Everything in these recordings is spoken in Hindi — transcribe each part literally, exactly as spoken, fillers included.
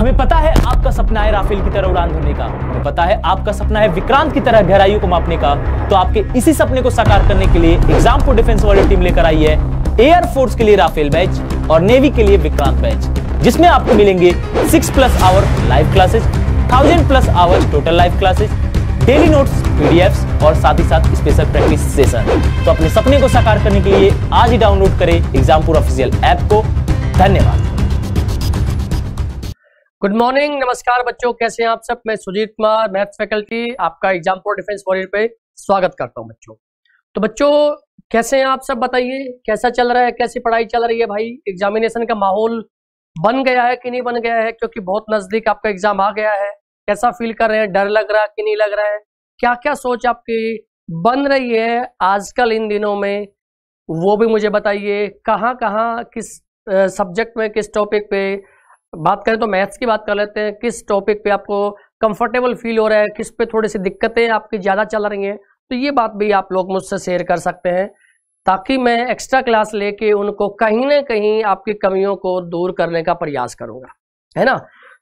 हमें पता है आपका सपना है राफेल की तरह उड़ान भरने का, हमें पता है आपका सपना है विक्रांत की तरह गहराइयों को मापने का। तो आपके इसी सपने को साकार करने के लिए एग्जामपुर डिफेंस वॉरियर टीम लेकर आई है एयरफोर्स के लिए राफेल बैच और नेवी के लिए विक्रांत बैच, जिसमें आपको मिलेंगे six plus hour live classes, thousand plus hour total live classes, daily notes, PDF और साथ ही साथ स्पेशल प्रैक्टिस सेशन। तो अपने सपने को साकार करने के लिए आज ही डाउनलोड करें एग्जामपुर ऑफिशियल ऐप को। धन्यवाद। गुड मॉर्निंग, नमस्कार बच्चों, कैसे हैं आप सब। मैं सुजीत कुमार, मैथ्स फैकल्टी, आपका एग्जामपुर डिफेंस वॉरियर पे स्वागत करता हूं बच्चों। तो बच्चों कैसे हैं आप सब, बताइए कैसा चल रहा है, कैसी पढ़ाई चल रही है भाई। एग्जामिनेशन का माहौल बन गया है कि नहीं बन गया है, क्योंकि बहुत नजदीक आपका एग्जाम आ गया है। कैसा फील कर रहे हैं, डर लग रहा है कि नहीं लग रहा है, क्या क्या सोच आपकी बन रही है आजकल इन दिनों में, वो भी मुझे बताइए। कहाँ कहाँ किस सब्जेक्ट में, किस टॉपिक पे बात करें तो मैथ्स की बात कर लेते हैं, किस टॉपिक पे आपको कंफर्टेबल फील हो रहा है, किस पे थोड़ी सी दिक्कतें आपकी ज़्यादा चल रही हैं, तो ये बात भी आप लोग मुझसे शेयर कर सकते हैं, ताकि मैं एक्स्ट्रा क्लास लेके उनको कहीं ना कहीं आपकी कमियों को दूर करने का प्रयास करूँगा, है ना।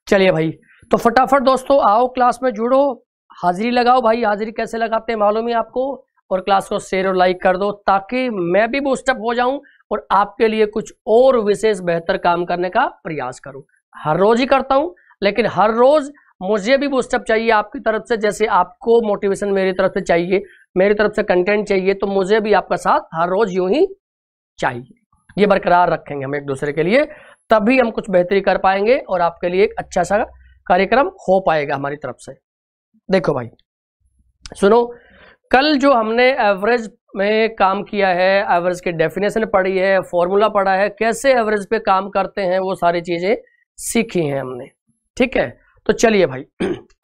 चलिए भाई, तो फटाफट दोस्तों आओ क्लास में जुड़ो, हाजिरी लगाओ भाई। हाजिरी कैसे लगाते हैं मालूम है आपको, और क्लास को शेयर और लाइक कर दो, ताकि मैं भी बूस्टअप हो जाऊँ और आपके लिए कुछ और विशेष बेहतर काम करने का प्रयास करूँ। हर रोज ही करता हूं, लेकिन हर रोज मुझे भी बूस्टअप चाहिए आपकी तरफ से, जैसे आपको मोटिवेशन मेरी तरफ से चाहिए, मेरी तरफ से कंटेंट चाहिए, तो मुझे भी आपका साथ हर रोज यूं ही चाहिए। ये बरकरार रखेंगे हम एक दूसरे के लिए, तभी हम कुछ बेहतरी कर पाएंगे और आपके लिए एक अच्छा सा कार्यक्रम हो पाएगा हमारी तरफ से। देखो भाई सुनो, कल जो हमने एवरेज में काम किया है, एवरेज की डेफिनेशन पढ़ी है, फॉर्मूला पढ़ा है, कैसे एवरेज पे काम करते हैं, वो सारी चीजें सीखी है हमने, ठीक है। तो चलिए भाई,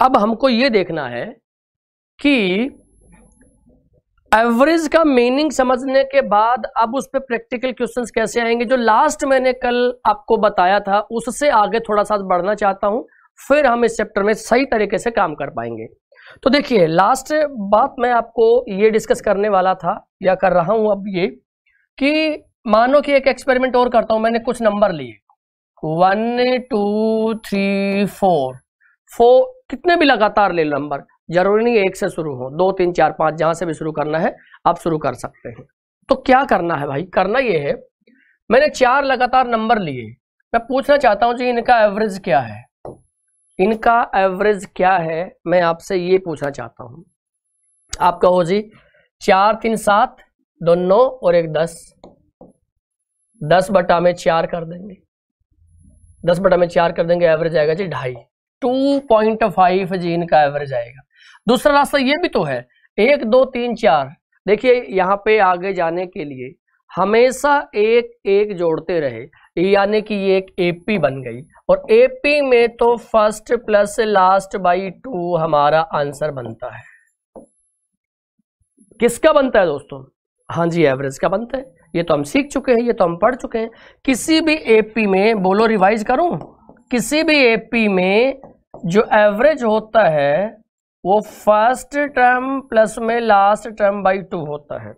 अब हमको ये देखना है कि एवरेज का मीनिंग समझने के बाद अब उस पर प्रैक्टिकल क्वेश्चंस कैसे आएंगे। जो लास्ट मैंने कल आपको बताया था, उससे आगे थोड़ा सा बढ़ना चाहता हूं, फिर हम इस चैप्टर में सही तरीके से काम कर पाएंगे। तो देखिए, लास्ट बात मैं आपको ये डिस्कस करने वाला था या कर रहा हूं अब ये, कि मानो कि एक एक्सपेरिमेंट और करता हूं। मैंने कुछ नंबर लिए, one two three four four कितने भी लगातार ले नंबर, जरूरी नहीं एक से शुरू हो, दो तीन चार पांच, जहां से भी शुरू करना है आप शुरू कर सकते हैं। तो क्या करना है भाई, करना ये है, मैंने चार लगातार नंबर लिए, मैं पूछना चाहता हूं जी इनका एवरेज क्या है, इनका एवरेज क्या है, मैं आपसे ये पूछना चाहता हूं। आप कहो जी चार तीन सात, दो नौ और एक दस, दस बटा में चार कर देंगे, दस बटा में चार कर देंगे, एवरेज आएगा जी ढाई, टू पॉइंट फाइव जी इनका एवरेज आएगा। दूसरा रास्ता ये भी तो है, एक दो तीन चार, देखिए यहाँ पे आगे जाने के लिए हमेशा एक एक जोड़ते रहे, यानी कि ये एक एपी बन गई, और एपी में तो first plus last by two हमारा आंसर बनता है। किसका बनता है दोस्तों, हाँ जी एवरेज का बनता है। ये तो हम सीख चुके हैं, ये तो हम पढ़ चुके हैं। किसी भी एपी में, बोलो रिवाइज करूं, किसी भी एपी में जो एवरेज होता है वो फर्स्ट टर्म प्लस में लास्ट टर्म बाई टू होता है।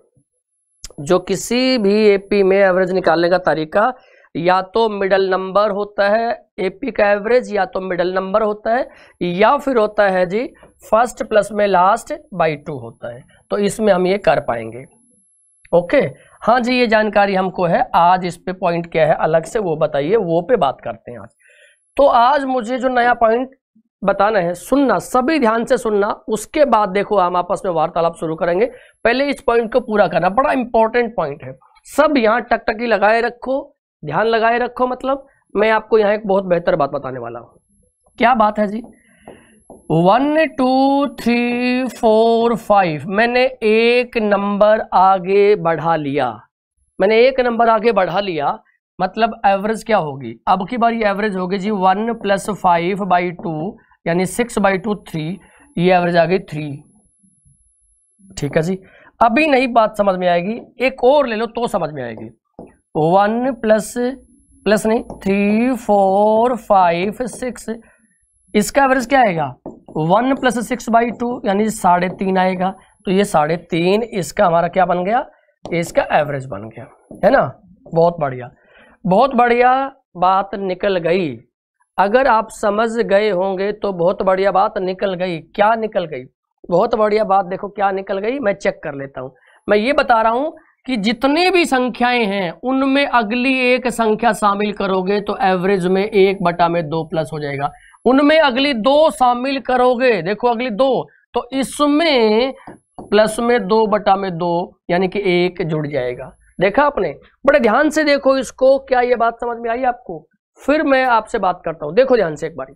जो किसी भी एपी में एवरेज निकालने का तरीका, या तो मिडल नंबर होता है एपी का एवरेज, या तो मिडल नंबर होता है, या फिर होता है जी फर्स्ट प्लस में लास्ट बाई टू होता है। तो इसमें हम ये कर पाएंगे, ओके okay। हाँ जी ये जानकारी हमको है, आज इस पे पॉइंट क्या है अलग से वो बताइए, वो पे बात करते हैं आज। तो आज मुझे जो नया पॉइंट बताना है, सुनना, सभी ध्यान से सुनना, उसके बाद देखो हम आपस में वार्तालाप शुरू करेंगे। पहले इस पॉइंट को पूरा करना, बड़ा इंपॉर्टेंट पॉइंट है। सब यहाँ टकटकी लगाए रखो, ध्यान लगाए रखो, मतलब मैं आपको यहाँ एक बहुत बेहतर बात बताने वाला हूँ। क्या बात है जी, one two three four five, मैंने एक नंबर आगे बढ़ा लिया, मैंने एक नंबर आगे बढ़ा लिया, मतलब एवरेज क्या होगी, अब की बार ये एवरेज होगी जी one plus five by two, यानी सिक्स बाई टू थ्री, ये एवरेज आ गई थ्री, ठीक है जी। अभी नहीं बात समझ में आएगी, एक और ले लो तो समझ में आएगी। वन प्लस प्लस नहीं थ्री फोर फाइव सिक्स, इसका एवरेज क्या आएगा, one plus six by two, यानी साढ़े तीन आएगा, तो ये साढ़े तीन इसका हमारा क्या बन गया, इसका एवरेज बन गया, है ना। बहुत बढ़िया, बहुत बढ़िया बात निकल गई। अगर आप समझ गए होंगे तो बहुत बढ़िया बात निकल गई। क्या निकल गई? बहुत बढ़िया बात। देखो क्या निकल गई, मैं चेक कर लेता हूं। मैं ये बता रहा हूं कि जितनी भी संख्याएं हैं उनमें अगली एक संख्या शामिल करोगे तो एवरेज में एक बटा में दो प्लस हो जाएगा। उनमें अगली दो शामिल करोगे, देखो अगली दो, तो इसमें प्लस में दो बटा में दो यानी कि एक जुड़ जाएगा। देखा आपने? बड़े ध्यान से देखो इसको। क्या ये बात समझ में आई आपको? फिर मैं आपसे बात करता हूं। देखो ध्यान से एक बार,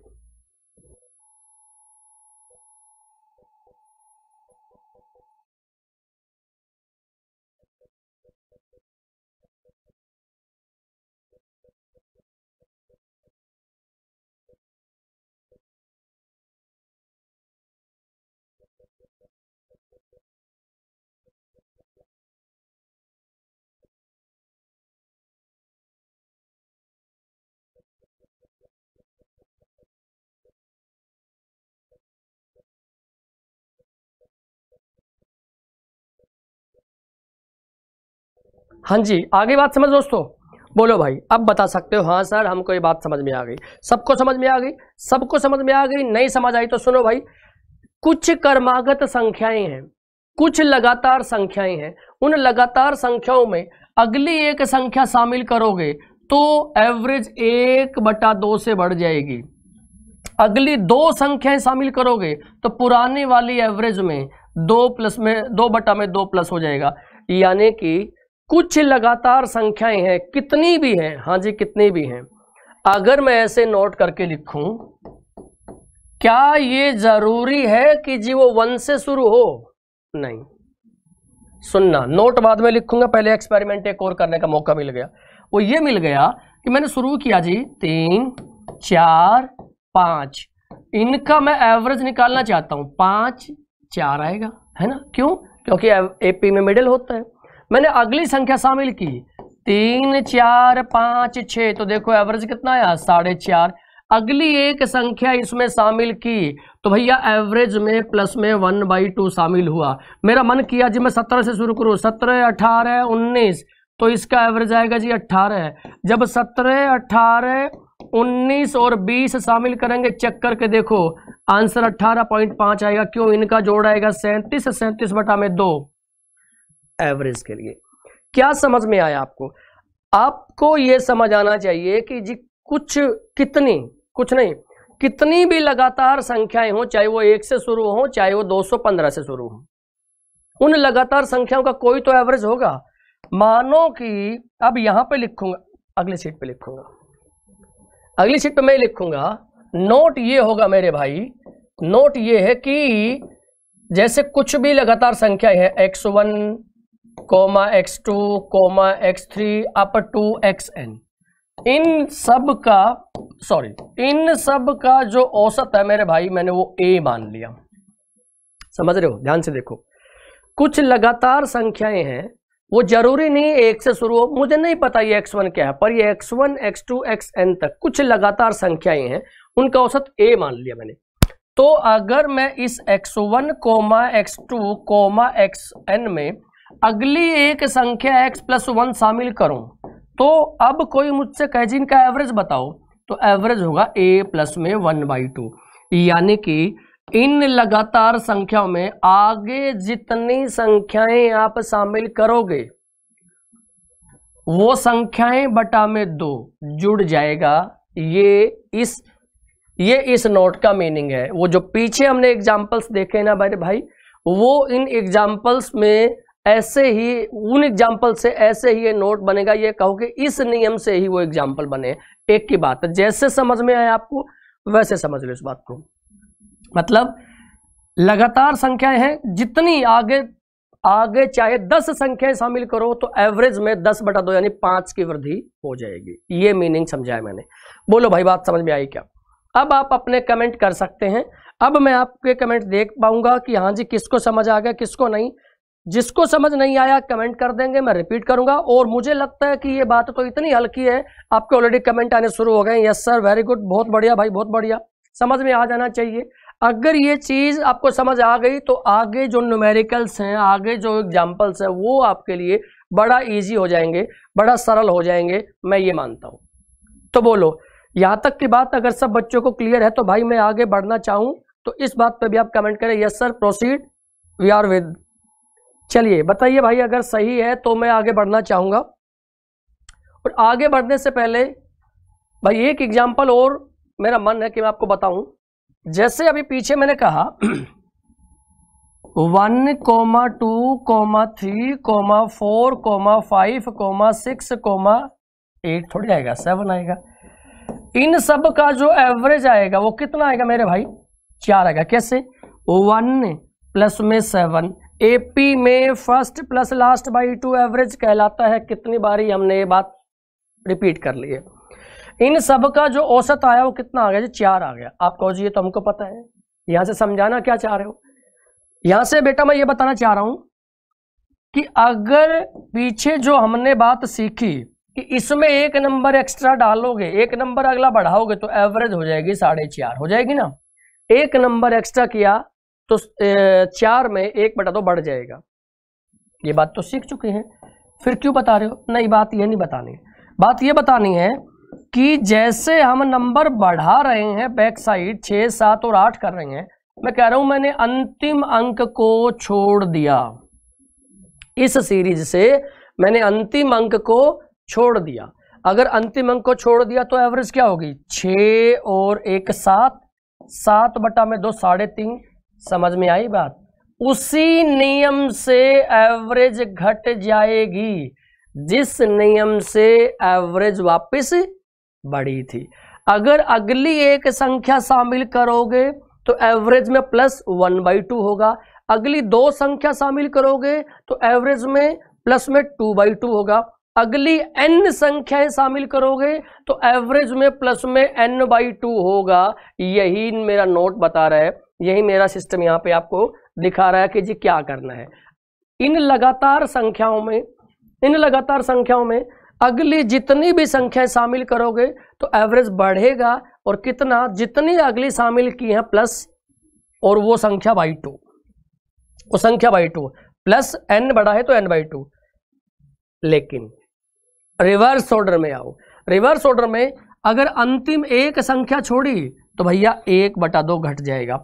हाँ जी आगे बात समझ दोस्तों, बोलो भाई अब बता सकते हो। हाँ सर हमको ये बात समझ में आ गई। सबको समझ में आ गई? सबको समझ में आ गई? नहीं समझ आई तो सुनो भाई, कुछ क्रमागत संख्याएं हैं, कुछ लगातार संख्याएं हैं, उन लगातार संख्याओं में अगली एक संख्या शामिल करोगे तो एवरेज एक बटा दो से बढ़ जाएगी। अगली दो संख्याएं शामिल करोगे तो पुराने वाली एवरेज में दो प्लस में दो बटा में दो प्लस हो जाएगा। यानी कि कुछ लगातार संख्याएं हैं, कितनी भी हैं, हाँ जी कितनी भी हैं। अगर मैं ऐसे नोट करके लिखूं, क्या ये जरूरी है कि जी वो वन से शुरू हो? नहीं, सुनना, नोट बाद में लिखूंगा, पहले एक्सपेरिमेंट एक और करने का मौका मिल गया। वो ये मिल गया कि मैंने शुरू किया जी तीन चार पांच, इनका मैं एवरेज निकालना चाहता हूं। पांच चार आएगा है ना, क्यों? क्योंकि एपी में मिडिल होता है। मैंने अगली संख्या शामिल की तीन चार पांच छः, तो देखो एवरेज कितना आया साढ़े चार। अगली एक संख्या इसमें शामिल की तो भैया एवरेज में प्लस में वन बाई टू शामिल हुआ। मेरा मन किया जी मैं सत्रह से शुरू करूँ, सत्रह अठारह उन्नीस, तो इसका एवरेज आएगा जी अट्ठारह। जब सत्रह अट्ठारह उन्नीस और बीस शामिल करेंगे, चेक करके देखो आंसर अट्ठारह पॉइंट पाँच आएगा। क्यों? इनका जोड़ आएगा सैंतीस, सैंतीस बटा में दो एवरेज के लिए। क्या समझ में आया आपको? आपको यह समझ आना चाहिए कि जी कुछ कितनी कुछ नहीं कितनी भी लगातार संख्याएं हों, चाहे वो एक से शुरू हों चाहे वो दो सौ पंद्रह से शुरू हों, उन लगातार संख्याओं का कोई तो एवरेज होगा। मानो कि अब यहां पे लिखूंगा, अगली सीट पे लिखूंगा, अगली सीट पे मैं लिखूंगा। नोट ये होगा मेरे भाई, नोट ये है कि जैसे कुछ भी लगातार संख्याएं हैं x one comma x two comma x three up to x n, इन सब का सॉरी इन सब का जो औसत है मेरे भाई मैंने वो ए मान लिया। समझ रहे हो? ध्यान से देखो, कुछ लगातार संख्याएं हैं, वो जरूरी नहीं एक से शुरू हो। मुझे नहीं पता ये एक्स वन क्या है, पर ये x one x two x n तक कुछ लगातार संख्याएं हैं, उनका औसत ए मान लिया मैंने। तो अगर मैं इस x one comma x two comma x n में अगली एक संख्या x प्लस वन शामिल करूं तो अब कोई मुझसे कहे जी इनका एवरेज बताओ, तो एवरेज होगा a प्लस में वन बाई टू। यानी कि इन लगातार संख्याओं में आगे जितनी संख्याएं आप शामिल करोगे वो संख्याएं बटा में दो जुड़ जाएगा। ये इस ये इस नोट का मीनिंग है। वो जो पीछे हमने एग्जाम्पल्स देखे ना मेरे भाई, वो इन एग्जाम्पल्स में ऐसे ही उन एग्जाम्पल से ऐसे ही ये नोट बनेगा। ये कहो कि इस नियम से ही वो एग्जाम्पल बने। एक की बात जैसे समझ में आए आपको वैसे समझ लो इस बात को। मतलब लगातार संख्याएं हैं, जितनी आगे आगे चाहे दस संख्याएं शामिल करो तो एवरेज में दस बटा दो यानी पांच की वृद्धि हो जाएगी। ये मीनिंग समझाया मैंने। बोलो भाई बात समझ में आई क्या? अब आप अपने कमेंट कर सकते हैं। अब मैं आपके कमेंट देख पाऊंगा कि हाँ जी किसको समझ आ गया किसको नहीं। जिसको समझ नहीं आया कमेंट कर देंगे, मैं रिपीट करूंगा। और मुझे लगता है कि ये बात तो इतनी हल्की है, आपके ऑलरेडी कमेंट आने शुरू हो गए। यस सर वेरी गुड, बहुत बढ़िया भाई बहुत बढ़िया। समझ में आ जाना चाहिए। अगर ये चीज़ आपको समझ आ गई तो आगे जो न्यूमेरिकल्स हैं आगे जो एग्जाम्पल्स हैं वो आपके लिए बड़ा ईजी हो जाएंगे, बड़ा सरल हो जाएंगे, मैं ये मानता हूँ। तो बोलो यहाँ तक की बात अगर सब बच्चों को क्लियर है तो भाई मैं आगे बढ़ना चाहूँ तो इस बात पे भी आप कमेंट करें, yes sir proceed we are with. चलिए बताइए भाई अगर सही है तो मैं आगे बढ़ना चाहूँगा। और आगे बढ़ने से पहले भाई एक एग्जाम्पल और मेरा मन है कि मैं आपको बताऊँ। जैसे अभी पीछे मैंने कहा one comma two comma three comma four comma five comma six comma eight थोड़ी आएगा, सेवन आएगा, इन सब का जो एवरेज आएगा वो कितना आएगा मेरे भाई? चार आएगा। कैसे? वन प्लस में सेवन, एपी में first plus last by two average कहलाता है। कितनी बारी हमने ये बात रिपीट कर ली है। इन सब का जो औसत आया वो कितना आ गया जी? चार आ गया। आप कहो जी ये तो हमको पता है, यहाँ से समझाना क्या चाह रहे हो? यहाँ से बेटा मैं ये बताना चाह रहा हूं कि अगर पीछे जो हमने बात सीखी कि इसमें एक नंबर एक्स्ट्रा डालोगे, एक नंबर अगला बढ़ाओगे तो एवरेज हो जाएगी साढ़े चार, हो जाएगी ना। एक नंबर एक्स्ट्रा किया तो चार में एक बटा दो बढ़ जाएगा। ये बात तो सीख चुके हैं, फिर क्यों बता रहे हो? नहीं, बात ये नहीं बतानी, बात ये बतानी है कि जैसे हम नंबर बढ़ा रहे हैं बैक साइड छः सात और आठ कर रहे हैं, मैं कह रहा हूं मैंने अंतिम अंक को छोड़ दिया, इस सीरीज से मैंने अंतिम अंक को छोड़ दिया। अगर अंतिम अंक को छोड़ दिया तो एवरेज क्या होगी? छः और एक सात, सात बटा में दो साढ़े तीन। समझ में आई बात? उसी नियम से एवरेज घट जाएगी जिस नियम से एवरेज वापस बढ़ी थी। अगर अगली एक संख्या शामिल करोगे तो एवरेज में प्लस वन बाई टू होगा, अगली दो संख्या शामिल करोगे तो एवरेज में प्लस में टू बाई टू होगा, अगली एन संख्याएं शामिल करोगे तो एवरेज में प्लस में एन बाई टू होगा। यही मेरा नोट बता रहा है, यही मेरा सिस्टम यहाँ पे आपको दिखा रहा है कि जी क्या करना है। इन लगातार संख्याओं में इन लगातार संख्याओं में अगली जितनी भी संख्याएं शामिल करोगे तो एवरेज बढ़ेगा, और कितना? जितनी अगली शामिल की है प्लस और वो संख्या बाई टू, वो संख्या बाई टू प्लस एन बढ़ा है तो एन बाई टू। लेकिन रिवर्स ऑर्डर में आओ, रिवर्स ऑर्डर में अगर अंतिम एक संख्या छोड़ी तो भैया एक बटा दो घट जाएगा।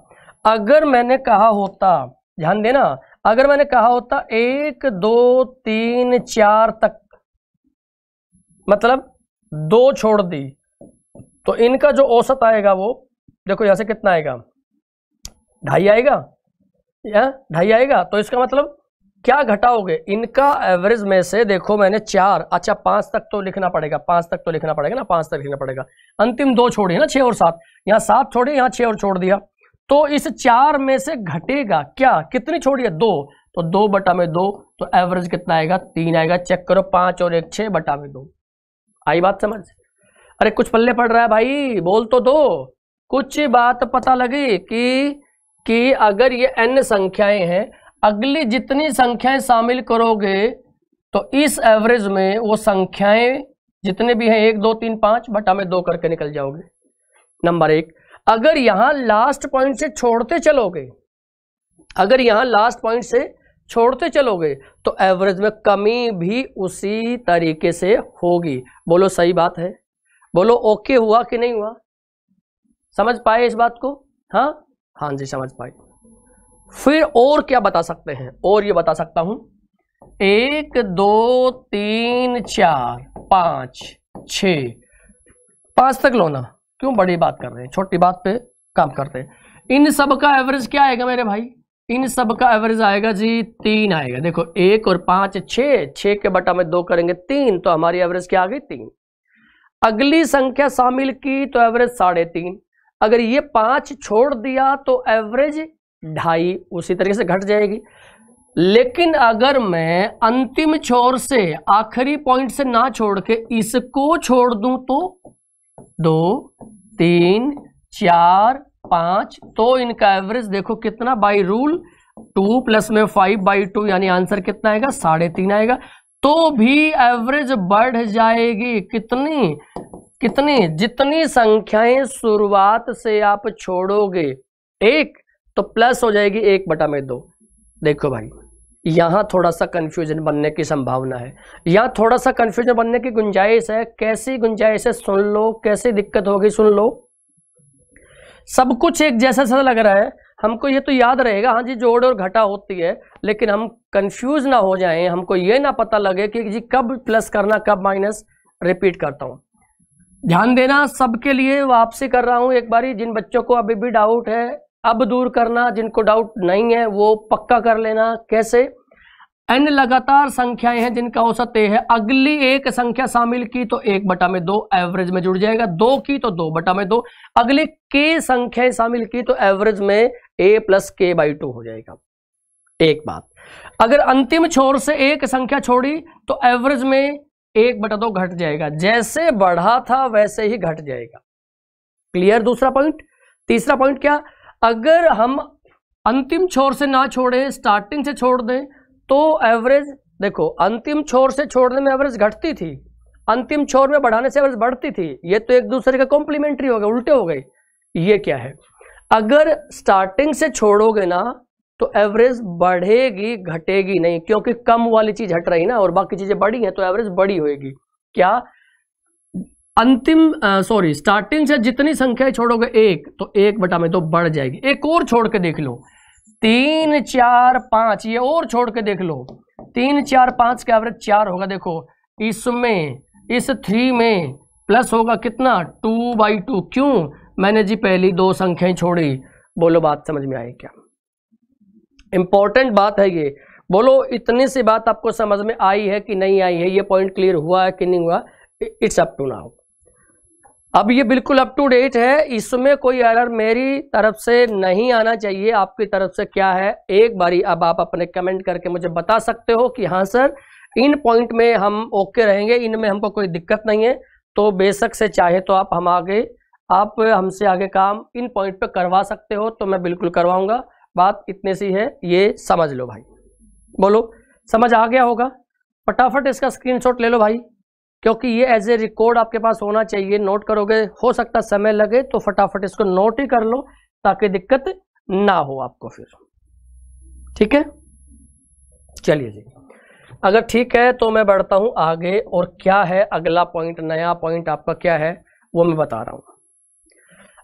अगर मैंने कहा होता, ध्यान देना, अगर मैंने कहा होता एक दो तीन चार तक, मतलब दो छोड़ दी तो इनका जो औसत आएगा वो देखो यहाँ से कितना आएगा? ढाई आएगा, या ढाई आएगा। तो इसका मतलब क्या घटाओगे इनका एवरेज में से? देखो मैंने चार, अच्छा पाँच तक तो लिखना पड़ेगा, पाँच तक तो लिखना पड़ेगा ना, पाँच तक लिखना पड़ेगा। अंतिम दो छोड़े ना, छः और सात, यहाँ सात छोड़े, यहाँ छः और छोड़ दिया, तो इस चार में से घटेगा क्या? कितनी छोड़ी है? दो, तो दो बटा में दो, तो एवरेज कितना आएगा? तीन आएगा। चेक करो, पाँच और एक छः बटा में दो। आई बात समझ? अरे कुछ पल्ले पड़ रहा है भाई, बोल तो दो, कुछ बात पता लगी कि कि अगर ये एन संख्याएं हैं, अगली जितनी संख्याएं शामिल करोगे तो इस एवरेज में वो संख्याएं जितने भी हैं एक दो तीन पाँच बटा में दो करके निकल जाओगे। नंबर एक, अगर यहाँ लास्ट पॉइंट से छोड़ते चलोगे, अगर यहाँ लास्ट पॉइंट से छोड़ते चलोगे तो एवरेज में कमी भी उसी तरीके से होगी। बोलो सही बात है? बोलो ओके हुआ कि नहीं हुआ? समझ पाए इस बात को? हाँ हाँ जी समझ पाए। फिर और क्या बता सकते हैं? और ये बता सकता हूं एक दो तीन चार पाँच छ, पाँच तक लो ना, क्यों बड़ी बात कर रहे हैं, छोटी बात पे काम करते हैं। इन सब का एवरेज क्या आएगा मेरे भाई? इन सब का एवरेज आएगा जी तीन आएगा। देखो एक और पाँच छः, छः के बटा में दो करेंगे तीन, तो हमारी एवरेज क्या आ गई? तीन। अगली संख्या शामिल की तो एवरेज साढ़े तीन, अगर ये पाँच छोड़ दिया तो एवरेज ढाई, उसी तरीके से घट जाएगी। लेकिन अगर मैं अंतिम छोर से, आखिरी पॉइंट से ना छोड़ के इसको छोड़ दूं तो दो तीन चार पाँच, तो इनका एवरेज देखो कितना? बाई रूल टू प्लस में फाइव बाई टू, यानी आंसर कितना आएगा? साढ़े तीन आएगा। तो भी एवरेज बढ़ जाएगी। कितनी कितनी जितनी संख्याएं शुरुआत से आप छोड़ोगे एक, तो प्लस हो जाएगी एक बटा में दो। देखो भाई यहाँ थोड़ा सा कन्फ्यूजन बनने की संभावना है, यहाँ थोड़ा सा कन्फ्यूजन बनने की गुंजाइश है। कैसी गुंजाइश है सुन लो, कैसी दिक्कत होगी सुन लो। सब कुछ एक जैसा सा लग रहा है हमको, ये तो याद रहेगा हाँ जी जोड़ और घटा होती है, लेकिन हम कंफ्यूज ना हो जाएं, हमको ये ना पता लगे कि जी कब प्लस करना कब माइनस। रिपीट करता हूँ, ध्यान देना, सबके लिए वापसी कर रहा हूँ एक बारी। जिन बच्चों को अभी भी डाउट है अब दूर करना, जिनको डाउट नहीं है वो पक्का कर लेना। कैसे? एन लगातार संख्याएं हैं जिनका औसत ए है, अगली एक संख्या शामिल की तो एक बटा में दो एवरेज में जुड़ जाएगा, दो की तो दो बटा में दो, अगली के संख्याएं शामिल की तो एवरेज में ए प्लस के बाई टू हो जाएगा। एक बात, अगर अंतिम छोर से एक संख्या छोड़ी तो एवरेज में एक बटा दो घट जाएगा, जैसे बढ़ा था वैसे ही घट जाएगा। क्लियर? दूसरा पॉइंट। तीसरा पॉइंट क्या? अगर हम अंतिम छोर से ना छोड़ें, स्टार्टिंग से छोड़ दें तो एवरेज, देखो अंतिम छोर से छोड़ने में एवरेज घटती थी, अंतिम छोर में बढ़ाने से एवरेज बढ़ती थी, ये तो एक दूसरे का कॉम्प्लीमेंट्री हो गया, उल्टे हो गए। ये क्या है? अगर स्टार्टिंग से छोड़ोगे ना तो एवरेज बढ़ेगी घटेगी नहीं, क्योंकि कम वाली चीज हट रही ना और बाकी चीजें बढ़ी हैं तो एवरेज बड़ी होगी। क्या? अंतिम सॉरी स्टार्टिंग से जितनी संख्या छोड़ोगे एक तो एक बटा में दो तो बढ़ जाएगी। एक और छोड़ के देख लो, तीन चार पांच, ये और छोड़ के देख लो, तीन चार पांच का एवरेज चार होगा। देखो इसमें इस थ्री में प्लस होगा कितना, टू बाई टू। क्यों? मैंने जी पहली दो संख्याएं छोड़ी। बोलो बात समझ में आई क्या? इंपॉर्टेंट बात है ये। बोलो इतनी सी बात आपको समझ में आई है कि नहीं आई है? ये पॉइंट क्लियर हुआ है कि नहीं हुआ? इट्स अप टू नाउ, अब ये बिल्कुल अप टू डेट है, इसमें कोई एरर मेरी तरफ से नहीं आना चाहिए। आपकी तरफ से क्या है? एक बारी अब आप अपने कमेंट करके मुझे बता सकते हो कि हाँ सर इन पॉइंट में हम ओके रहेंगे, इनमें हमको कोई दिक्कत नहीं है, तो बेशक से चाहे तो आप हम आगे आप हमसे आगे काम इन पॉइंट पे करवा सकते हो, तो मैं बिल्कुल करवाऊंगा। बात इतने सी है, ये समझ लो भाई। बोलो समझ आ गया होगा? फटाफट इसका स्क्रीनशॉट ले लो भाई, क्योंकि ये एज ए रिकॉर्ड आपके पास होना चाहिए। नोट करोगे हो सकता समय लगे, तो फटाफट इसको नोट ही कर लो ताकि दिक्कत ना हो आपको फिर। ठीक है? चलिए जी, अगर ठीक है तो मैं बढ़ता हूं आगे। और क्या है अगला पॉइंट, नया पॉइंट आपका क्या है वो मैं बता रहा हूं।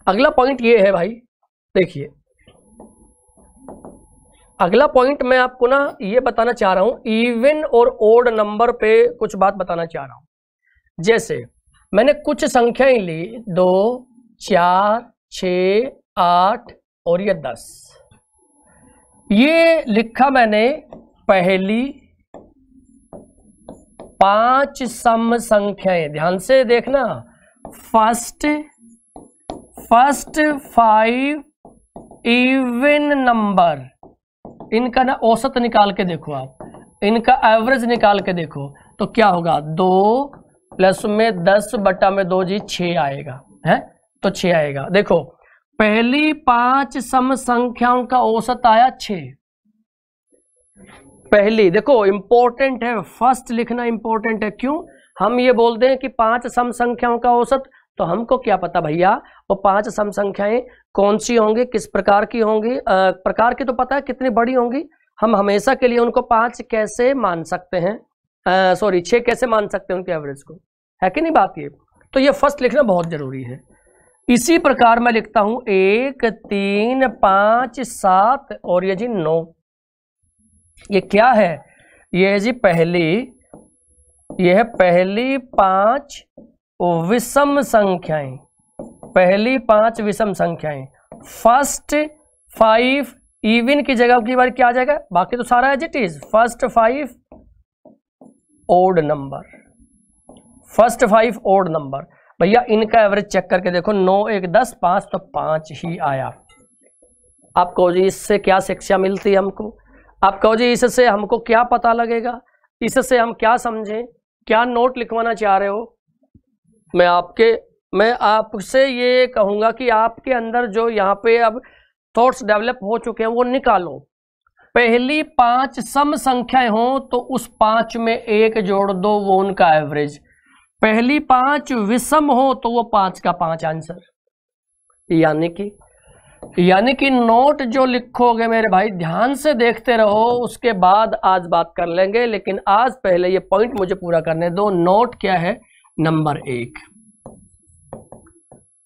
अगला पॉइंट ये है भाई, देखिए अगला पॉइंट मैं आपको ना ये बताना चाह रहा हूं, इवन और ओड नंबर पे कुछ बात बताना चाह रहा हूं। जैसे मैंने कुछ संख्याएं ली, दो चार छ आठ और ये दस, ये लिखा मैंने पहली पांच सम संख्याएं। ध्यान से देखना, first first five even number, इनका ना औसत निकाल के देखो आप, इनका एवरेज निकाल के देखो, तो क्या होगा? दो प्लस में दस बटा में दो जी छः आएगा, है तो छः आएगा। देखो पहली पांच सम संख्याओं का औसत आया छः, पहली। देखो इंपॉर्टेंट है फर्स्ट लिखना, इंपॉर्टेंट है। क्यों? हम ये बोलते हैं कि पांच सम संख्याओं का औसत, तो हमको क्या पता भैया वो पांच सम संख्याएं कौन सी होंगी, किस प्रकार की होंगी। प्रकार की तो पता है कितनी बड़ी होंगी, हम हमेशा के लिए उनको पांच कैसे मान सकते हैं, सॉरी uh, छः कैसे मान सकते हैं उनके एवरेज को, है कि नहीं बात ये? तो ये फर्स्ट लिखना बहुत ज़रूरी है। इसी प्रकार मैं लिखता हूँ एक तीन पाँच सात और ये जी नौ। ये क्या है? ये जी पहली, ये है पहली पांच विषम संख्याएं, पहली पांच विषम संख्याएं। फर्स्ट फाइव इवन की जगह की बार क्या आ जाएगा? बाकी तो सारा as it is. First five odd number, first five odd number. भैया इनका एवरेज चेक करके देखो, नौ एक दस पांच, तो पांच ही आया। आप कहो जी इससे क्या शिक्षा मिलती है हमको, आप कहो जी इससे हमको क्या पता लगेगा, इससे हम क्या समझें, क्या नोट लिखवाना चाह रहे हो? मैं आपके मैं आपसे ये कहूँगा कि आपके अंदर जो यहाँ पे अब थॉट्स डेवलप हो चुके हैं वो निकालो। पहली पांच सम संख्याएं हों तो उस पांच में एक जोड़ दो, वो उनका एवरेज। पहली पांच विषम हो तो वो पांच का पांच आंसर। यानी कि यानी कि नोट जो लिखोगे मेरे भाई ध्यान से देखते रहो, उसके बाद आज बात कर लेंगे, लेकिन आज पहले ये पॉइंट मुझे पूरा करने दो। नोट क्या है? नंबर एक,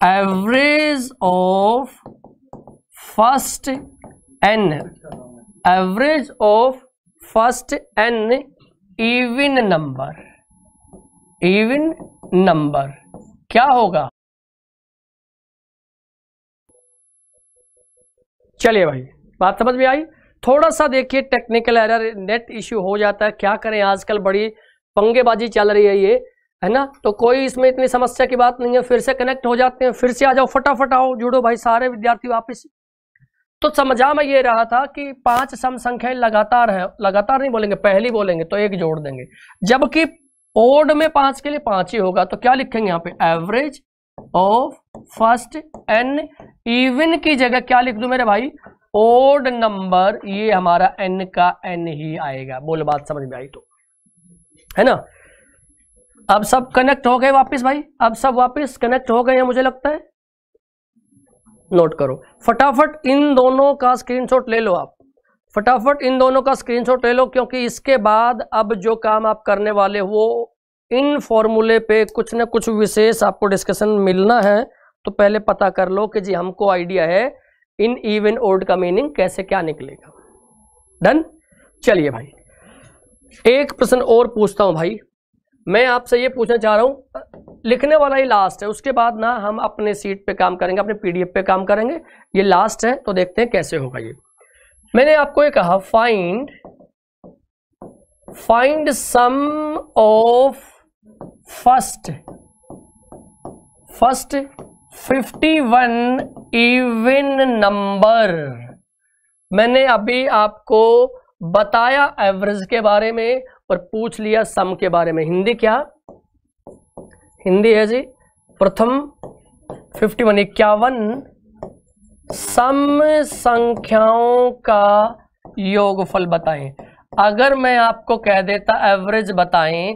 average of first N, average of first N even number, even number क्या होगा? चलिए भाई बात समझ में आई। थोड़ा सा देखिए टेक्निकल एरर, नेट इश्यू हो जाता है, क्या करें, आजकल बड़ी पंगेबाजी चल रही है ये, है ना, तो कोई इसमें इतनी समस्या की बात नहीं है। फिर से कनेक्ट हो जाते हैं, फिर से आ जाओ, फटाफट आओ, जुड़ो भाई सारे विद्यार्थी वापस। तो समझा मैं ये रहा था कि पांच सम संख्याएं लगातार है, लगातार नहीं बोलेंगे, पहली बोलेंगे तो एक जोड़ देंगे, जबकि ओड में पांच के लिए पांच ही होगा, तो क्या लिखेंगे यहाँ पे? Average of first N even की जगह क्या लिख दूं मेरे भाई? ओड नंबर, ये हमारा एन का एन ही आएगा। बोल बात समझ में आई तो, है ना? अब सब कनेक्ट हो गए वापस भाई, अब सब वापस कनेक्ट हो गए हैं मुझे लगता है। नोट करो फटाफट, इन दोनों का स्क्रीनशॉट ले लो आप, फटाफट इन दोनों का स्क्रीनशॉट ले लो, क्योंकि इसके बाद अब जो काम आप करने वाले हो इन फॉर्मूले पे कुछ ना कुछ विशेष आपको डिस्कशन मिलना है, तो पहले पता कर लो कि जी हमको आइडिया है इन इवन ओड का मीनिंग कैसे क्या निकलेगा। डन। चलिए भाई एक प्रश्न और पूछता हूं भाई मैं आपसे, ये पूछना चाह रहा हूँ, लिखने वाला ही लास्ट है, उसके बाद ना हम अपने सीट पे काम करेंगे, अपने पीडीएफ पे काम करेंगे, ये लास्ट है तो देखते हैं कैसे होगा ये। मैंने आपको ये कहा find, find sum of first first इक्यावन इवन नंबर। मैंने अभी आपको बताया एवरेज के बारे में और पूछ लिया सम के बारे में। हिंदी क्या? हिंदी है जी प्रथम इक्यावन, इक्यावन सम संख्याओं का योगफल बताएं। अगर मैं आपको कह देता एवरेज बताएं,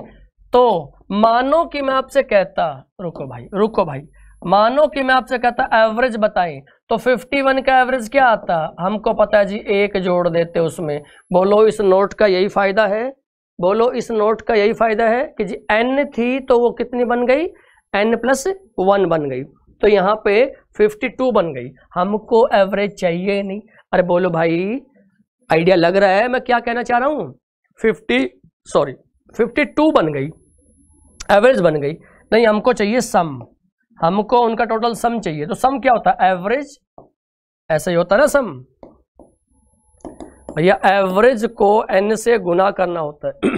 तो मानो कि मैं आपसे कहता, रुको भाई रुको भाई, मानो कि मैं आपसे कहता एवरेज बताएं, तो इक्यावन का एवरेज क्या आता? हमको पता है जी, एक जोड़ देते उसमें। बोलो इस नोट का यही फायदा है, बोलो इस नोट का यही फायदा है कि जी n थी तो वो कितनी बन गई? n प्लस वन बन गई, तो यहाँ पे बावन बन गई। हमको एवरेज चाहिए नहीं। अरे बोलो भाई, आइडिया लग रहा है मैं क्या कहना चाह रहा हूँ? पचास सॉरी बावन बन गई, एवरेज बन गई। नहीं, हमको चाहिए सम, हमको उनका टोटल सम चाहिए। तो सम क्या होता है? एवरेज, ऐसा ही होता है ना सम भैया, एवरेज को n से गुना करना होता है।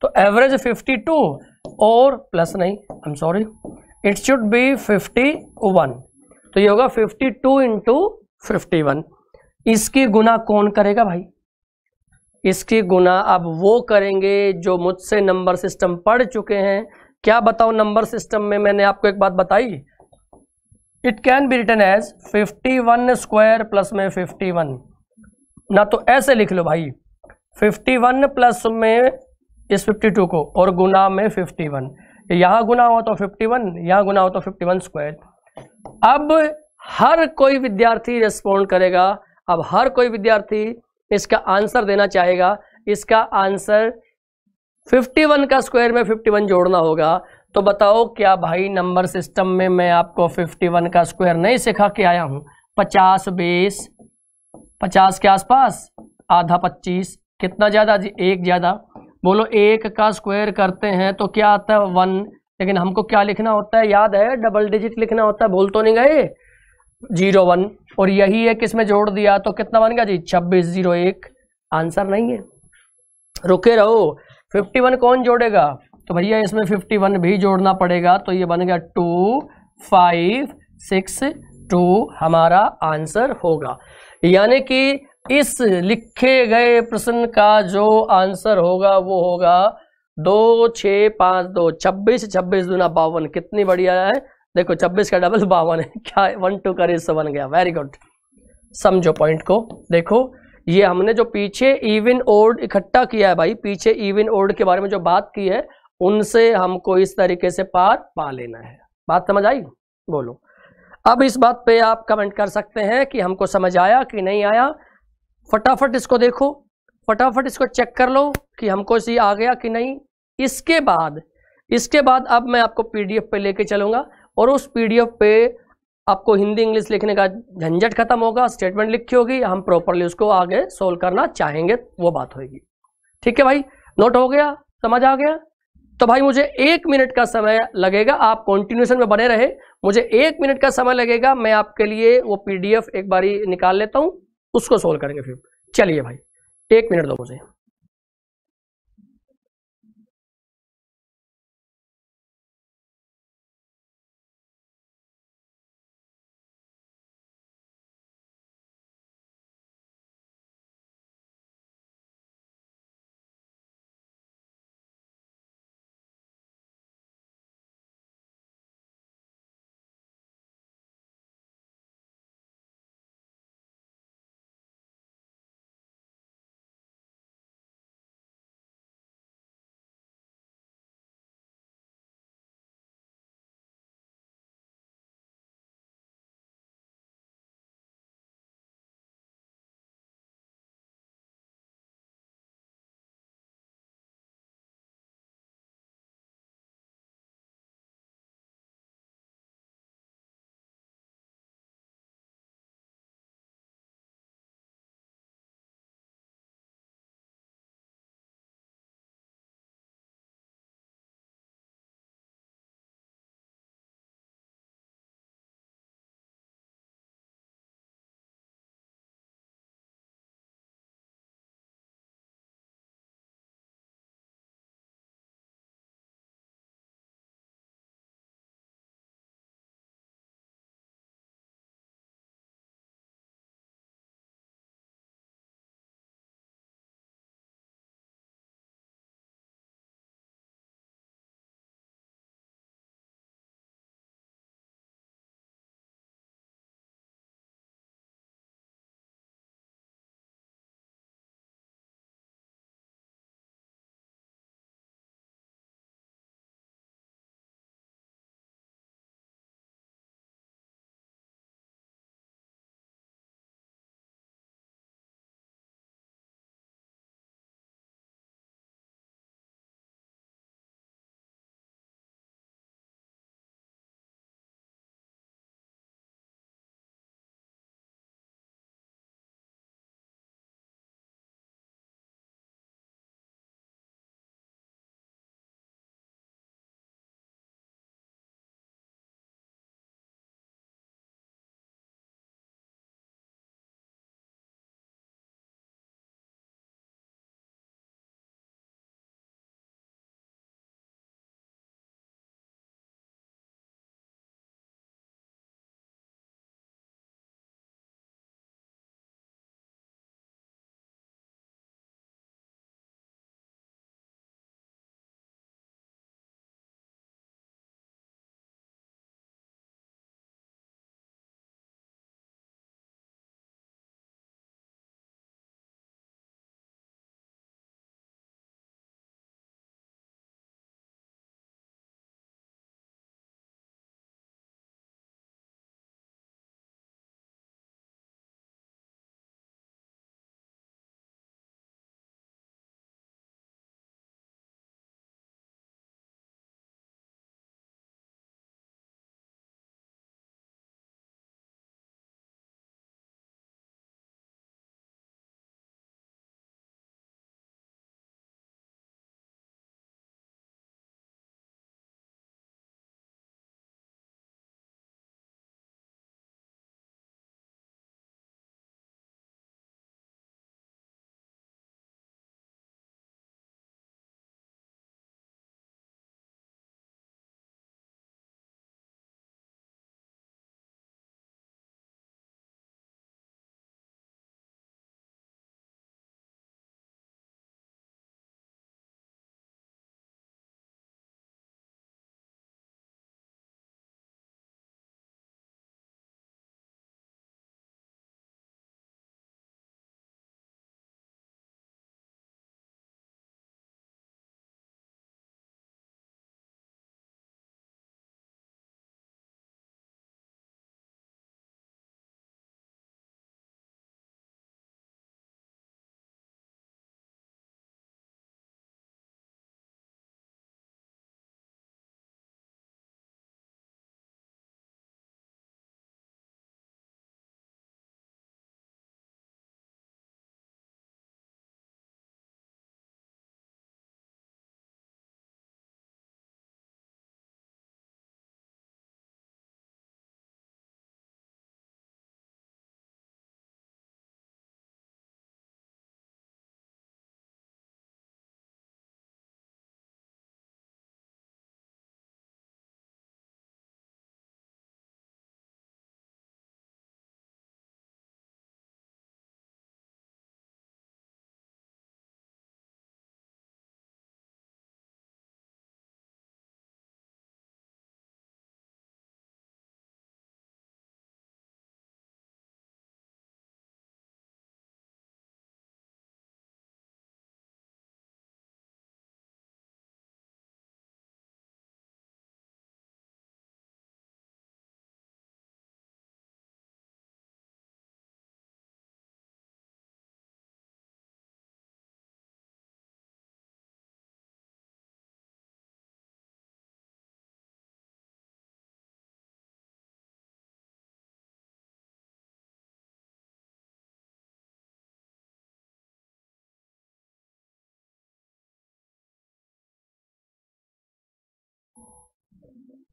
तो एवरेज बावन और प्लस, नहीं I am sorry, it should be इक्यावन, तो ये होगा बावन इंटू इक्यावन। इसकी गुना कौन करेगा भाई? इसकी गुना अब वो करेंगे जो मुझसे नंबर सिस्टम पढ़ चुके हैं। क्या बताओ, नंबर सिस्टम में मैंने आपको एक बात बताई, it can be written as इक्यावन स्क्वायर प्लस में इक्यावन, ना तो ऐसे लिख लो भाई इक्यावन प्लस में इस बावन को और गुना में इक्यावन, यहाँ गुना हो तो इक्यावन, यहाँ गुना हो तो इक्यावन स्क्वायर। अब हर कोई विद्यार्थी रेस्पॉन्ड करेगा, अब हर कोई विद्यार्थी इसका आंसर देना चाहेगा। इसका आंसर इक्यावन का स्क्वायर में इक्यावन जोड़ना होगा। तो बताओ क्या भाई नंबर सिस्टम में मैं आपको इक्यावन का स्क्वायर नहीं सिखा के आया हूँ? पचास, बीस, पचास के आसपास, आधा पच्चीस, कितना ज़्यादा जी? एक ज़्यादा। बोलो एक का स्क्वायर करते हैं तो क्या आता है? वन। लेकिन हमको क्या लिखना होता है, याद है? डबल डिजिट लिखना होता है, भूल तो नहीं गए? जीरो वन, और यही एक इसमें जोड़ दिया तो कितना बन गया जी? छब्बीस, जीरो एक। आंसर नहीं है, रुके रहो। फिफ्टी वन कौन जोड़ेगा? तो भैया इसमें फिफ्टी वन भी जोड़ना पड़ेगा, तो ये बन गया टू फाइव सिक्स टू, हमारा आंसर होगा। यानी कि इस लिखे गए प्रश्न का जो आंसर होगा वो होगा दो छः पाँच दो, छब्बीस, छब्बीस दूना बावन। कितनी बढ़िया है, देखो छब्बीस का डबल बावन है, क्या वन टू का रेशो बन गया। Very good. समझो पॉइंट को, देखो ये हमने जो पीछे इवन ओड इकट्ठा किया है भाई, पीछे इवन ओड के बारे में जो बात की है, उनसे हमको इस तरीके से पार पा लेना है। बात समझ आई? बोलो अब इस बात पे आप कमेंट कर सकते हैं कि हमको समझ आया कि नहीं आया। फटाफट इसको देखो, फटाफट इसको चेक कर लो कि हमको ये आ गया कि नहीं। इसके बाद इसके बाद अब मैं आपको पीडीएफ पे लेके चलूँगा और उस पीडीएफ पे आपको हिंदी इंग्लिश लिखने का झंझट खत्म होगा। स्टेटमेंट लिखी होगी, हम प्रॉपरली उसको आगे सोल्व करना चाहेंगे, वो बात होगी। ठीक है भाई, नोट हो गया, समझ आ गया। तो भाई मुझे एक मिनट का समय लगेगा, आप कंटिन्यूशन में बने रहे, मुझे एक मिनट का समय लगेगा। मैं आपके लिए वो पीडीएफ एक बारी निकाल लेता हूं, उसको सोल्व करेंगे फिर। चलिए भाई एक मिनट दो मुझे।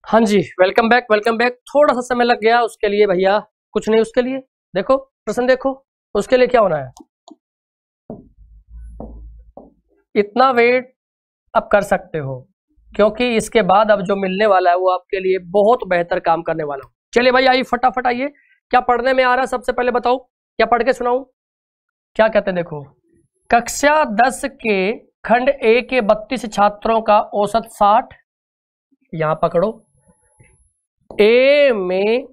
हाँ जी वेलकम बैक वेलकम बैक। थोड़ा सा समय लग गया उसके लिए भैया, कुछ नहीं। उसके लिए देखो प्रश्न देखो, उसके लिए क्या होना है, इतना वेट आप कर सकते हो क्योंकि इसके बाद अब जो मिलने वाला है वो आपके लिए बहुत बेहतर काम करने वाला हो। चलिए भाई आइए फटाफट आइए, क्या पढ़ने में आ रहा है सबसे पहले बताओ, क्या पढ़ के सुनाऊं, क्या कहते हैं। देखो कक्षा दस के खंड ए के बत्तीस छात्रों का औसत साठ, यहां पकड़ो, ए में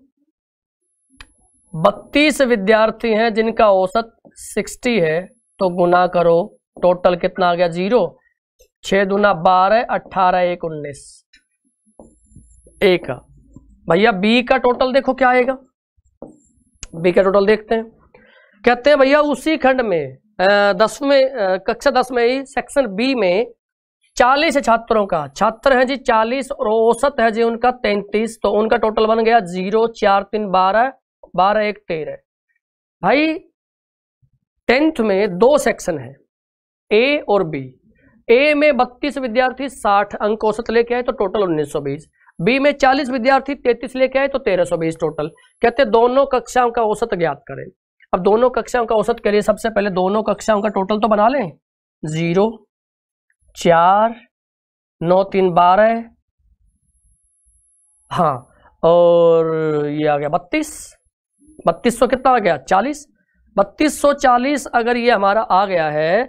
बत्तीस विद्यार्थी हैं जिनका औसत साठ है, तो गुना करो, टोटल कितना आ गया जीरो, छह दुना बारह, अट्ठारह एक उन्नीस। ए का भैया बी का टोटल देखो क्या आएगा, बी का टोटल देखते हैं। कहते हैं भैया उसी खंड में दसवें कक्षा दस में ही सेक्शन बी में चालीस छात्रों का, छात्र हैं जी चालीस और औसत है जी उनका तैंतीस, तो उनका टोटल बन गया जीरो, चार तीन बारह, बारह एक तेरह। भाई टेंथ में दो सेक्शन है ए और बी, ए में बत्तीस विद्यार्थी साठ अंक औसत लेके आए तो टोटल उन्नीस सौ बीस, बी में चालीस विद्यार्थी तैंतीस लेके आए तो तेरह सौ बीस टोटल। कहते दोनों कक्षाओं का औसत ज्ञात करें। अब दोनों कक्षाओं का औसत के लिए सबसे पहले दोनों कक्षाओं का टोटल तो बना लें, जीरो चार नौ तीन बारह, हाँ, और ये आ गया बत्तीस, बत्तीस सौ कितना आ गया चालीस, बत्तीस सौ चालीस अगर ये हमारा आ गया है,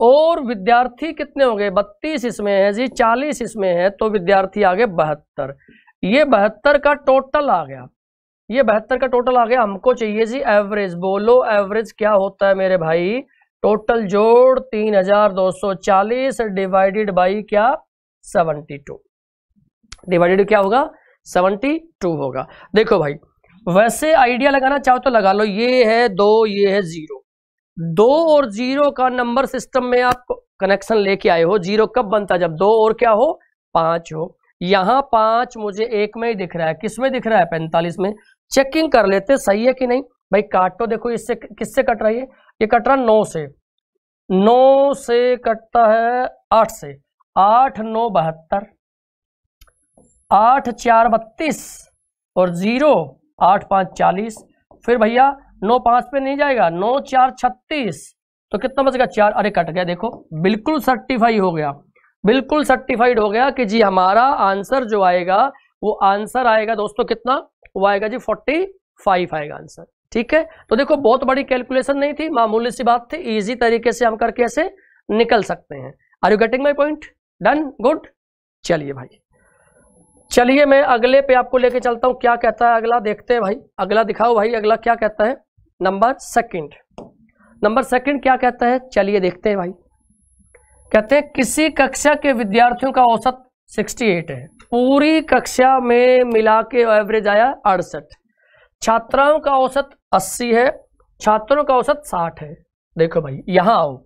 और विद्यार्थी कितने हो गए, बत्तीस इसमें है जी चालीस इसमें है, तो विद्यार्थी आ गए बहत्तर, ये बहत्तर का टोटल आ गया, ये बहत्तर का टोटल आ गया। हमको चाहिए जी एवरेज, बोलो एवरेज क्या होता है मेरे भाई, टोटल जोड़ तीन हजार दो सौ चालीस डिवाइडेड बाई क्या सेवेंटी टू, डिवाइडेड क्या होगा सेवेंटी टू होगा। देखो भाई वैसे आइडिया लगाना चाहो तो लगा लो, ये है दो ये है जीरो, दो और जीरो का नंबर सिस्टम में आप कनेक्शन लेके आए हो, जीरो कब बनता है जब दो और क्या हो पांच हो, यहाँ पांच मुझे एक में ही दिख रहा है, किसमें दिख रहा है पैंतालीस में, चेकिंग कर लेते सही है कि नहीं। भाई काटो देखो, इससे किससे कट रही है, ये कट रहा है नौ से, नौ से कटता है आठ से, आठ नौ बहत्तर, आठ चार बत्तीस और जीरो आठ पाँच चालीस, फिर भैया नौ पाँच पे नहीं जाएगा, नौ चार छत्तीस, तो कितना बचेगा चार, अरे कट गया, देखो बिल्कुल सर्टिफाई हो गया, बिल्कुल सर्टिफाइड हो गया कि जी हमारा आंसर जो आएगा वो आंसर आएगा दोस्तों कितना, वो आएगा जी पैंतालीस आएगा आंसर। ठीक है, तो देखो बहुत बड़ी कैलकुलेशन नहीं थी, मामूली सी बात थी, इजी तरीके से हम करके ऐसे निकल सकते हैं। Are you getting my point, done good. चलिए भाई चलिए मैं अगले पे आपको लेके चलता हूँ, क्या कहता है अगला, देखते हैं भाई अगला दिखाओ भाई, अगला क्या कहता है, नंबर सेकेंड, नंबर सेकेंड क्या कहता है, चलिए देखते हैं भाई। कहते हैं किसी कक्षा के विद्यार्थियों का औसत अड़सठ है, पूरी कक्षा में मिला के एवरेज आया अड़सठ, छात्राओं का औसत अस्सी है, छात्रों का औसत साठ है। देखो भाई यहाँ आओ,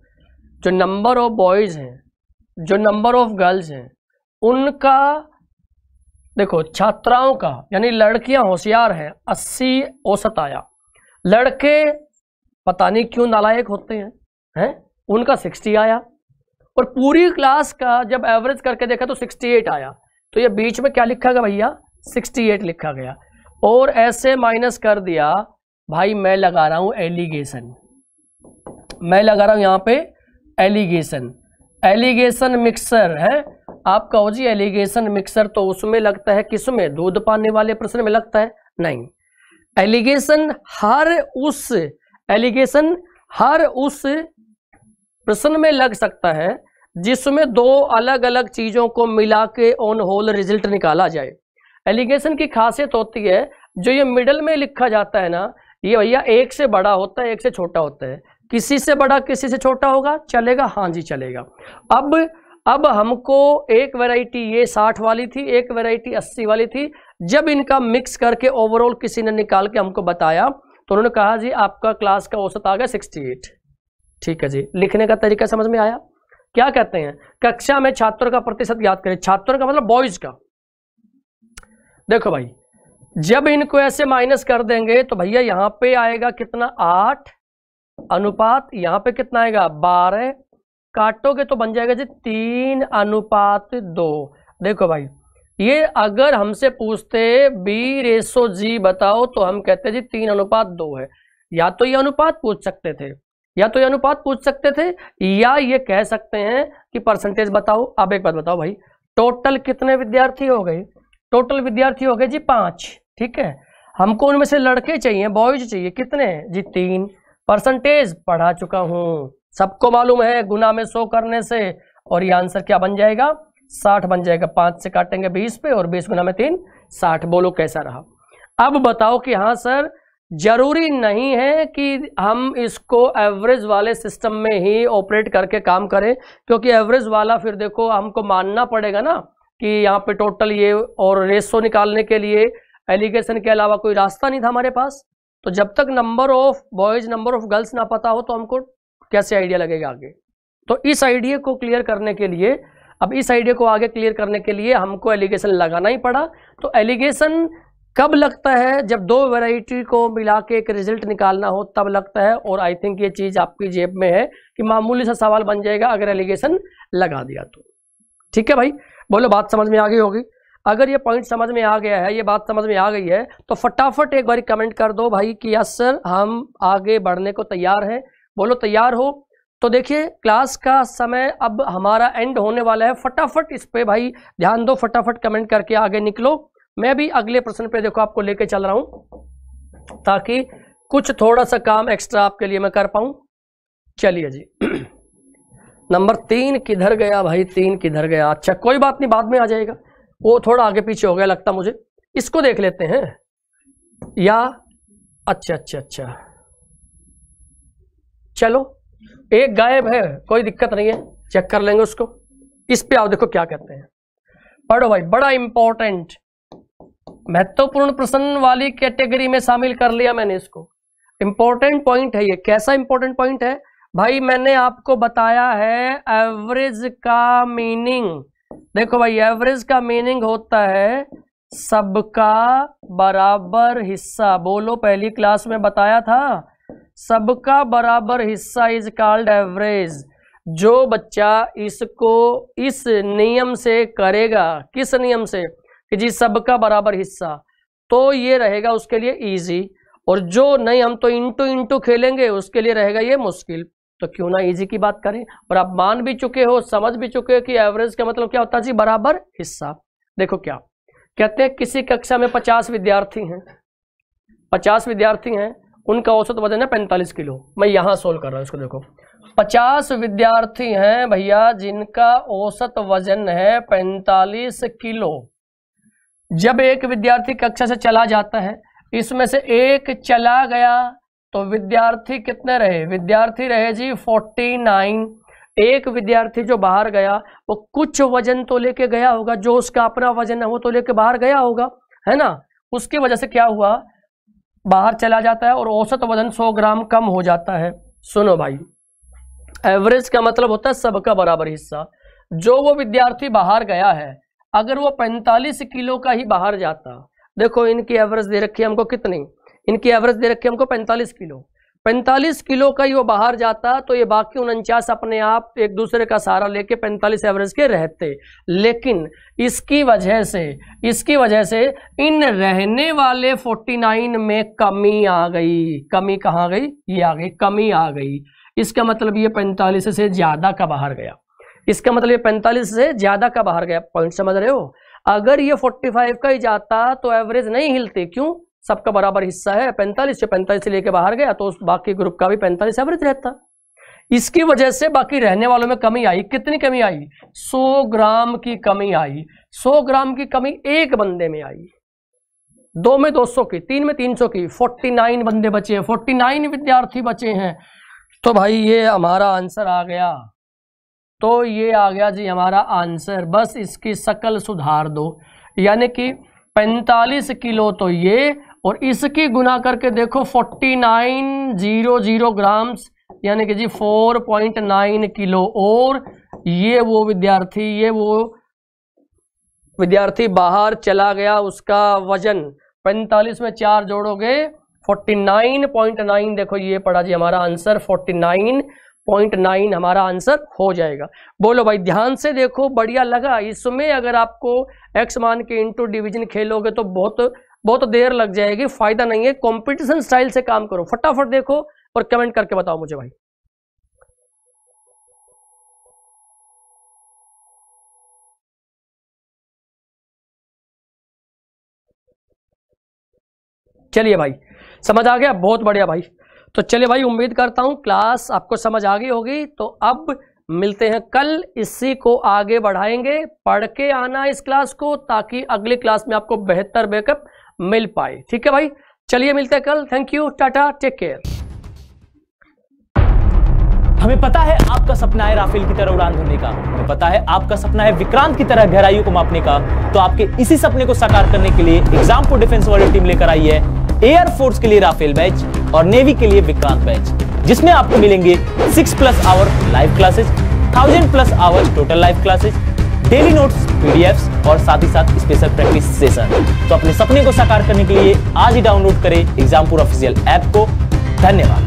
जो नंबर ऑफ बॉयज हैं जो नंबर ऑफ गर्ल्स हैं उनका देखो, छात्राओं का यानी लड़कियां होशियार हैं अस्सी औसत आया, लड़के पता नहीं क्यों नालायक होते हैं हैं उनका साठ आया, और पूरी क्लास का जब एवरेज करके देखा तो अड़सठ आया, तो ये बीच में क्या लिखा गया भैया अड़सठ लिखा गया, और ऐसे माइनस कर दिया। भाई मैं लगा रहा हूँ एलिगेशन, मैं लगा रहा हूँ यहाँ पे एलिगेशन, एलिगेशन मिक्सर है आप कहो जी एलिगेशन मिक्सर, तो उसमें लगता है किसमें, दूध पाने वाले प्रश्न में लगता है, नहीं, एलिगेशन हर उस एलिगेशन हर उस प्रश्न में लग सकता है जिसमें दो अलग अलग चीजों को मिला के ऑन होल रिजल्ट निकाला जाए। एलिगेशन की खासियत होती है जो ये मिडल में लिखा जाता है ना, ये भैया एक से बड़ा होता है एक से छोटा होता है, किसी से बड़ा किसी से छोटा होगा चलेगा, हाँ जी चलेगा। अब अब हमको एक वैरायटी ये साठ वाली थी, एक वैरायटी अस्सी वाली थी, जब इनका मिक्स करके ओवरऑल किसी ने निकाल के हमको बताया तो उन्होंने कहा जी आपका क्लास का औसत आ गया अड़सठ। ठीक है जी, लिखने का तरीका समझ में आया। क्या कहते हैं, कक्षा में छात्रों का प्रतिशत याद करें, छात्रों का मतलब बॉयज का। देखो भाई जब इनको ऐसे माइनस कर देंगे तो भैया यहाँ पे आएगा कितना आठ अनुपात, यहाँ पे कितना आएगा बारह, काटोगे तो बन जाएगा जी तीन अनुपात दो। देखो भाई ये अगर हमसे पूछते बी रेशो जी बताओ तो हम कहते जी तीन अनुपात दो है, या तो ये अनुपात पूछ सकते थे या तो ये अनुपात पूछ सकते थे या ये कह सकते हैं कि परसेंटेज बताओ। अब एक बात बताओ भाई, टोटल कितने विद्यार्थी हो गए? टोटल विद्यार्थी हो गए जी पांच। ठीक है, हमको उनमें से लड़के चाहिए, बॉयज चाहिए, कितने जी तीन। परसेंटेज पढ़ा चुका हूँ, सबको मालूम है, गुना में सौ करने से, और ये आंसर क्या बन जाएगा? साठ बन जाएगा। पांच से काटेंगे बीस पे, और बीस गुना में तीन साठ। बोलो कैसा रहा? अब बताओ कि हाँ सर, जरूरी नहीं है कि हम इसको एवरेज वाले सिस्टम में ही ऑपरेट करके काम करें, क्योंकि एवरेज वाला फिर देखो हमको मानना पड़ेगा ना कि यहाँ पे टोटल ये और रेशो निकालने के लिए एलिगेशन के अलावा कोई रास्ता नहीं था हमारे पास। तो जब तक number of boys number of girls ना पता हो तो हमको कैसे आइडिया लगेगा आगे? तो इस आइडिया को क्लियर करने के लिए अब इस आइडिया को आगे क्लियर करने के लिए हमको एलिगेशन लगाना ही पड़ा। तो एलिगेशन कब लगता है? जब दो वैरायटी को मिला के एक रिजल्ट निकालना हो तब लगता है, और आई थिंक ये चीज़ आपकी जेब में है कि मामूली सा सवाल बन जाएगा अगर एलिगेशन लगा दिया तो। ठीक है भाई, बोलो बात समझ में आ गई होगी? अगर ये पॉइंट समझ में आ गया है, ये बात समझ में आ गई है, तो फटाफट एक बार कमेंट कर दो भाई कि यस सर हम आगे बढ़ने को तैयार हैं। बोलो तैयार हो? तो देखिए क्लास का समय अब हमारा एंड होने वाला है, फटाफट इस पे भाई ध्यान दो, फटाफट कमेंट करके आगे निकलो। मैं भी अगले प्रश्न पे देखो आपको लेके चल रहा हूं ताकि कुछ थोड़ा सा काम एक्स्ट्रा आपके लिए मैं कर पाऊं। चलिए जी, नंबर तीन किधर गया भाई? तीन किधर गया? अच्छा कोई बात नहीं, बाद में आ जाएगा, वो थोड़ा आगे पीछे हो गया लगता मुझे। इसको देख लेते हैं या अच्छा अच्छा अच्छा चलो एक गायब है, कोई दिक्कत नहीं है, चेक कर लेंगे उसको। इस पे आओ, देखो क्या कहते हैं, पढ़ो भाई। बड़ा इंपॉर्टेंट महत्वपूर्ण प्रश्न वाली कैटेगरी में शामिल कर लिया मैंने इसको। इंपॉर्टेंट पॉइंट है ये। कैसा इंपॉर्टेंट पॉइंट है भाई? मैंने आपको बताया है एवरेज का मीनिंग। देखो भाई एवरेज का मीनिंग होता है सबका बराबर हिस्सा। बोलो पहली क्लास में बताया था, सबका बराबर हिस्सा इज कॉल्ड एवरेज। जो बच्चा इसको इस नियम से करेगा, किस नियम से कि जी सबका बराबर हिस्सा, तो ये रहेगा उसके लिए इजी, और जो नहीं हम तो इंटू इंटू खेलेंगे उसके लिए रहेगा ये मुश्किल। तो क्यों ना इजी की बात करें, और आप मान भी चुके हो, समझ भी चुके हो कि एवरेज का मतलब क्या होता है जी? बराबर हिस्सा। देखो क्या कहते हैं, किसी कक्षा में पचास विद्यार्थी हैं, पचास विद्यार्थी हैं, उनका औसत वजन है पैंतालीस किलो। मैं यहाँ सोल्व कर रहा हूँ इसको, देखो पचास विद्यार्थी हैं भैया जिनका औसत वजन है पैंतालीस किलो। जब एक विद्यार्थी कक्षा से चला जाता है, इसमें से एक चला गया, तो विद्यार्थी कितने रहे? विद्यार्थी रहे जी उनचास। एक विद्यार्थी जो बाहर गया वो कुछ वजन तो लेके गया होगा, जो उसका अपना वजन है वो तो लेके बाहर गया होगा, है ना? उसकी वजह से क्या हुआ? बाहर चला जाता है और औसत वजन सौ ग्राम कम हो जाता है। सुनो भाई, एवरेज का मतलब होता है सबका बराबर हिस्सा। जो वो विद्यार्थी बाहर गया है, अगर वो पैंतालीस किलो का ही बाहर जाता, देखो इनकी एवरेज दे रखी है हमको कितनी, इनकी एवरेज दे रखी है हमको पैंतालीस किलो। पैंतालीस किलो का ही वो बाहर जाता तो ये बाकी उनचास अपने आप एक दूसरे का सहारा लेके पैंतालीस एवरेज के रहते। लेकिन इसकी वजह से इसकी वजह से इन रहने वाले उनचास में कमी आ गई। कमी कहाँ गई? ये आ गई, कमी आ गई। इसका मतलब ये पैंतालीस से ज़्यादा का बाहर गया। इसका मतलब ये पैंतालीस से ज़्यादा का बाहर गया। पॉइंट समझ रहे हो? अगर ये पैंतालीस का ही जाता तो एवरेज नहीं हिलती। क्यों? सबका बराबर हिस्सा है, पैंतालीस से पैंतालीस से लेके बाहर गया तो उस बाकी ग्रुप का भी पैंतालीस एवरेज रहता। इसकी वजह से बाकी रहने वालों में कमी आई। कितनी कमी आई? सौ ग्राम की कमी आई। सौ ग्राम की कमी एक बंदे में आई, दो में दो सौ की, तीन में तीन सौ की। उनचास बंदे बचे हैं, उनचास विद्यार्थी बचे हैं। तो भाई ये हमारा आंसर आ गया। तो ये आ गया जी हमारा आंसर। बस इसकी शक्ल सुधार दो, यानी कि पैंतालीस किलो तो ये, और इसकी गुना करके देखो उनचास सौ ग्राम्स, यानी कि जी चार पॉइंट नौ किलो। और ये वो विद्यार्थी ये वो विद्यार्थी बाहर चला गया, उसका वजन पैंतालीस में चार जोड़ोगे उनचास पॉइंट नौ। देखो ये पड़ा जी हमारा आंसर उनचास पॉइंट नाइन हमारा आंसर हो जाएगा। बोलो भाई ध्यान से देखो, बढ़िया लगा। इसमें अगर आपको एक्स मान के इंटू डिवीजन खेलोगे तो बहुत बहुत देर लग जाएगी, फायदा नहीं है। कंपटीशन स्टाइल से काम करो, फटाफट देखो और कमेंट करके बताओ मुझे भाई। चलिए भाई समझ आ गया, बहुत बढ़िया भाई। तो चलिए भाई उम्मीद करता हूं क्लास आपको समझ आ गई होगी। तो अब मिलते हैं कल, इसी को आगे बढ़ाएंगे। पढ़ के आना इस क्लास को ताकि अगली क्लास में आपको बेहतर बैकअप मिल पाए, ठीक है भाई। चलिए मिलते हैं कल, thank you, tata, take care. हमें पता है आपका सपना है राफेल की तरह उड़ान भरने का, हमें पता है आपका सपना है विक्रांत की तरह गहराइयों को मापने का। तो आपके इसी सपने को साकार करने के लिए एग्जामपुर डिफेंस वॉरियर टीम लेकर आई है एयरफोर्स के लिए राफेल बैच और नेवी के लिए विक्रांत बैच, जिसमें आपको मिलेंगे six plus hour live classes, thousand plus hour total live classes, daily notes, PDF और साथ ही साथ स्पेशल प्रैक्टिस सेशन। तो अपने सपने को साकार करने के लिए आज ही डाउनलोड करें एग्जामपुर ऑफिशियल ऐप को। धन्यवाद।